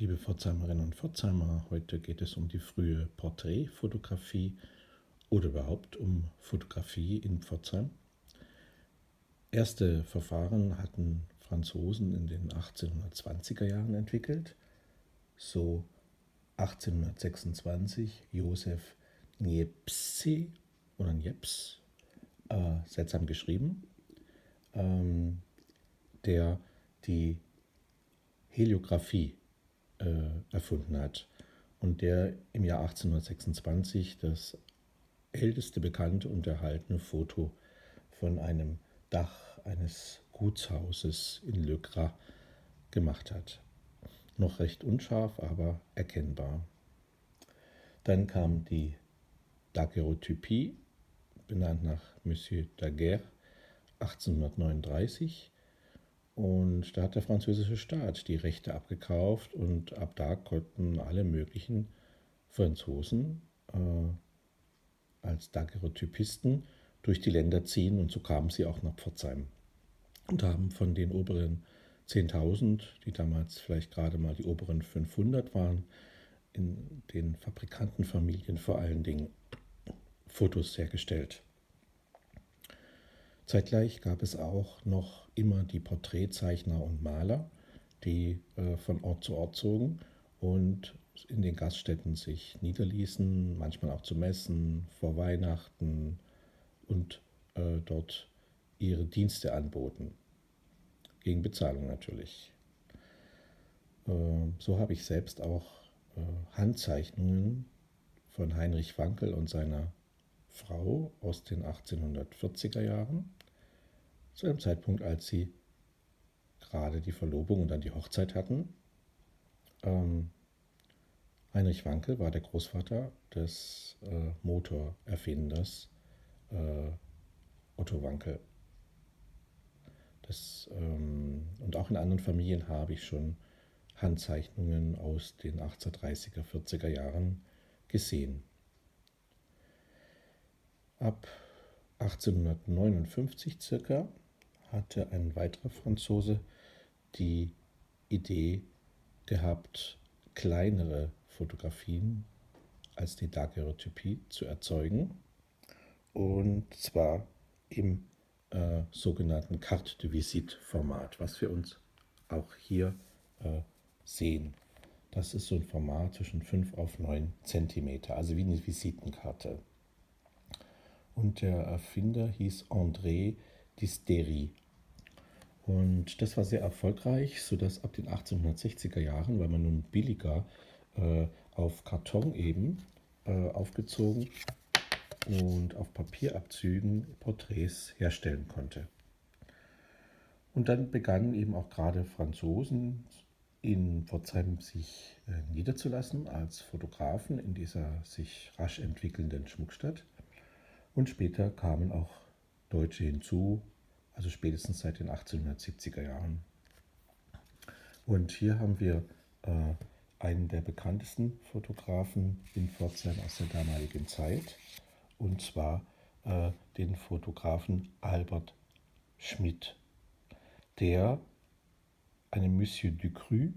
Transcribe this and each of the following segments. Liebe Pforzheimerinnen und Pforzheimer, heute geht es um die frühe Porträtfotografie oder überhaupt um Fotografie in Pforzheim. Erste Verfahren hatten Franzosen in den 1820er Jahren entwickelt, so 1826 Joseph Niepce oder Niepce, seltsam geschrieben, der die Heliografie erfunden hat und der im Jahr 1826 das älteste bekannte und erhaltene Foto von einem Dach eines Gutshauses in Le Gras gemacht hat. Noch recht unscharf, aber erkennbar. Dann kam die Daguerreotypie, benannt nach Monsieur Daguerre, 1839. Und da hat der französische Staat die Rechte abgekauft und ab da konnten alle möglichen Franzosen als Daguerreotypisten durch die Länder ziehen und so kamen sie auch nach Pforzheim und haben von den oberen 10.000, die damals vielleicht gerade mal die oberen 500 waren, in den Fabrikantenfamilien vor allen Dingen Fotos hergestellt. Zeitgleich gab es auch noch immer die Porträtzeichner und Maler, die von Ort zu Ort zogen und in den Gaststätten sich niederließen, manchmal auch zu Messen, vor Weihnachten und dort ihre Dienste anboten. Gegen Bezahlung natürlich. So habe ich selbst auch Handzeichnungen von Heinrich Wankel und seiner Frau aus den 1840er Jahren, zu einem Zeitpunkt, als sie gerade die Verlobung und dann die Hochzeit hatten. Heinrich Wankel war der Großvater des Motorerfinders Otto Wankel. Und auch in anderen Familien habe ich schon Handzeichnungen aus den 1830er, 40er Jahren gesehen. Ab 1859 circa hatte ein weiterer Franzose die Idee gehabt, kleinere Fotografien als die Daguerreotypie zu erzeugen, und zwar im sogenannten Carte de Visite Format, was wir uns auch hier sehen. Das ist so ein Format zwischen 5 auf 9 cm, also wie eine Visitenkarte. Und der Erfinder hieß André. Und das war sehr erfolgreich, sodass ab den 1860er Jahren, weil man nun billiger auf Karton eben aufgezogen und auf Papierabzügen Porträts herstellen konnte. Und dann begannen eben auch gerade Franzosen in Pforzheim sich niederzulassen als Fotografen in dieser sich rasch entwickelnden Schmuckstadt. Und später kamen auch Deutsche hinzu, also spätestens seit den 1870er Jahren. Und hier haben wir einen der bekanntesten Fotografen in Pforzheim aus der damaligen Zeit, und zwar den Fotografen Albert Schmidt, der einem Monsieur Ducrue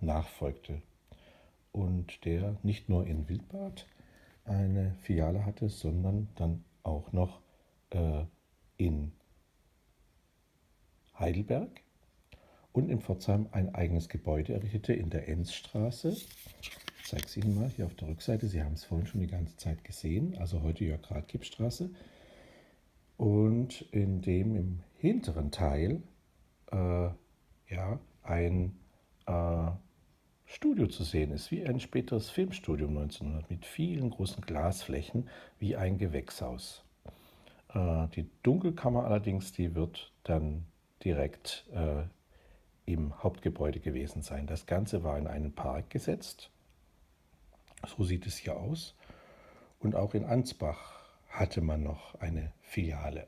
nachfolgte und der nicht nur in Wildbad eine Filiale hatte, sondern dann auch noch in Heidelberg und in Pforzheim ein eigenes Gebäude errichtete in der Enzstraße. Ich zeige es Ihnen mal hier auf der Rückseite. Sie haben es vorhin schon die ganze Zeit gesehen, also heute Jörg-Ratgeb-Straße. Und in dem im hinteren Teil ein Studio zu sehen ist, wie ein späteres Filmstudio 1900 mit vielen großen Glasflächen wie ein Gewächshaus. Die Dunkelkammer allerdings, die wird dann direkt im Hauptgebäude gewesen sein. Das Ganze war in einen Park gesetzt. So sieht es hier aus. Und auch in Ansbach hatte man noch eine Filiale.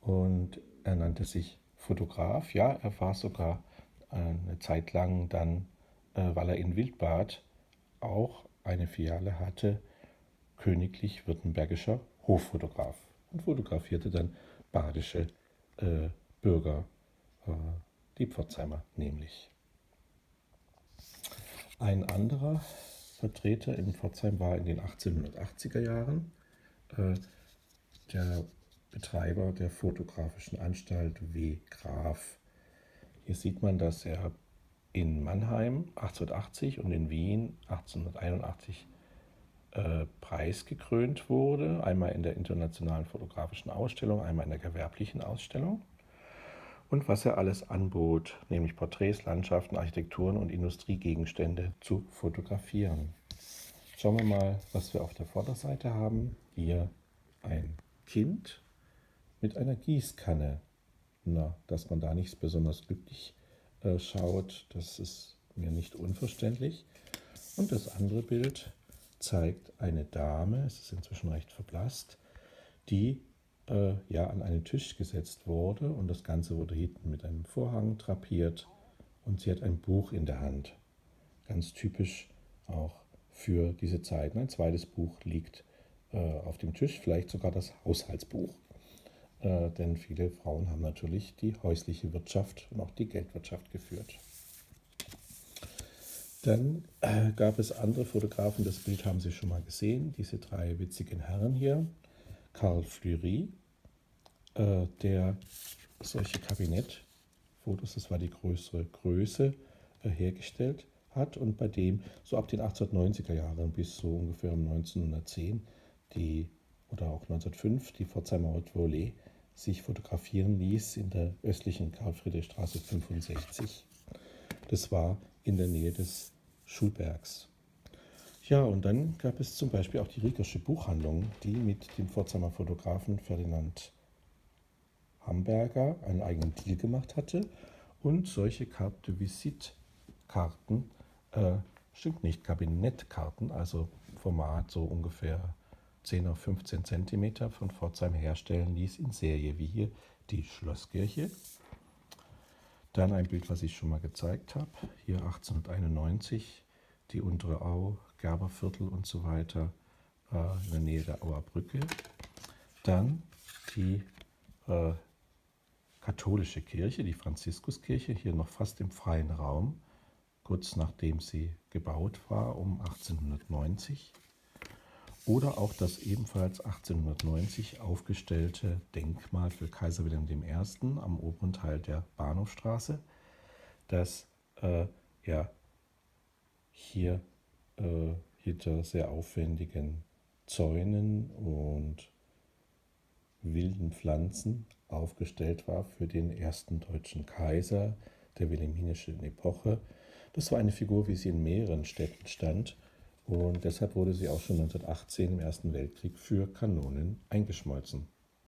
Und er nannte sich Fotograf. Ja, er war sogar eine Zeit lang dann, weil er in Wildbad auch eine Filiale hatte, königlich-württembergischer Hoffotograf, und fotografierte dann badische Bürger, die Pforzheimer nämlich. Ein anderer Vertreter in Pforzheim war in den 1880er Jahren der Betreiber der Fotografischen Anstalt W. Graf. Hier sieht man, dass er in Mannheim 1880 und in Wien 1881 preisgekrönt wurde, einmal in der Internationalen Fotografischen Ausstellung, einmal in der Gewerblichen Ausstellung. Und was er alles anbot, nämlich Porträts, Landschaften, Architekturen und Industriegegenstände zu fotografieren. Schauen wir mal, was wir auf der Vorderseite haben. Hier ein Kind mit einer Gießkanne. Na, dass man da nicht besonders glücklich schaut, das ist mir nicht unverständlich. Und das andere Bild zeigt eine Dame, es ist inzwischen recht verblasst, die ja, an einen Tisch gesetzt wurde und das Ganze wurde hinten mit einem Vorhang drapiert und sie hat ein Buch in der Hand. Ganz typisch auch für diese Zeiten. Ein zweites Buch liegt auf dem Tisch, vielleicht sogar das Haushaltsbuch, denn viele Frauen haben natürlich die häusliche Wirtschaft und auch die Geldwirtschaft geführt. Dann gab es andere Fotografen, das Bild haben Sie schon mal gesehen, diese drei witzigen Herren hier. Karl Fleury, der solche Kabinettfotos, das war die größere Größe, hergestellt hat und bei dem so ab den 1890er Jahren bis so ungefähr um 1910 die, oder auch 1905 die Pforzheimer Rottvolée sich fotografieren ließ in der östlichen Karl-Friedrich-Straße 65. Das war in der Nähe des Schulbergs. Ja, und dann gab es zum Beispiel auch die Riegersche Buchhandlung, die mit dem Pforzheimer Fotografen Ferdinand Hamberger einen eigenen Deal gemacht hatte und solche Carte de Visite Karten, stimmt nicht, Kabinettkarten, also Format so ungefähr 10 auf 15 cm von Pforzheim herstellen ließ in Serie, wie hier die Schlosskirche. Dann ein Bild, was ich schon mal gezeigt habe, hier 1891, die untere Au, Gerberviertel und so weiter, in der Nähe der Auerbrücke. Dann die katholische Kirche, die Franziskuskirche, hier noch fast im freien Raum, kurz nachdem sie gebaut war, um 1890. Oder auch das ebenfalls 1890 aufgestellte Denkmal für Kaiser Wilhelm I. am oberen Teil der Bahnhofstraße, das ja, hier hinter sehr aufwendigen Zäunen und wilden Pflanzen aufgestellt war für den ersten deutschen Kaiser der Wilhelminischen Epoche. Das war eine Figur, wie sie in mehreren Städten stand und deshalb wurde sie auch schon 1918 im Ersten Weltkrieg für Kanonen eingeschmolzen.